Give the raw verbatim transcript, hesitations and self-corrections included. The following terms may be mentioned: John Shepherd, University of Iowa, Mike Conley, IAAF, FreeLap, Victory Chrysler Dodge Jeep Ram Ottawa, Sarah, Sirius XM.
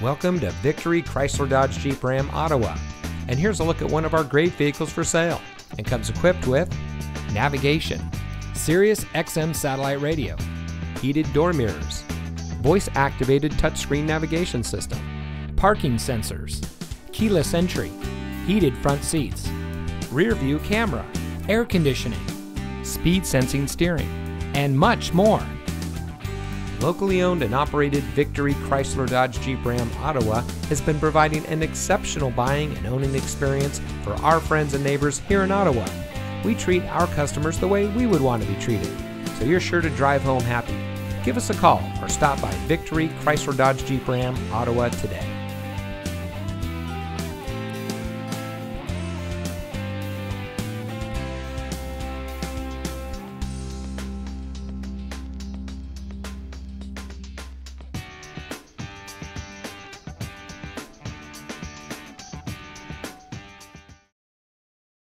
Welcome to Victory Chrysler Dodge Jeep Ram Ottawa, and here's a look at one of our great vehicles for sale, and comes equipped with navigation, Sirius X M satellite radio, heated door mirrors, voice-activated touchscreen navigation system, parking sensors, keyless entry, heated front seats, rear view camera, air conditioning, speed sensing steering, and much more. Locally owned and operated Victory Chrysler Dodge Jeep Ram Ottawa has been providing an exceptional buying and owning experience for our friends and neighbors here in Ottawa. We treat our customers the way we would want to be treated, so you're sure to drive home happy. Give us a call or stop by Victory Chrysler Dodge Jeep Ram Ottawa today.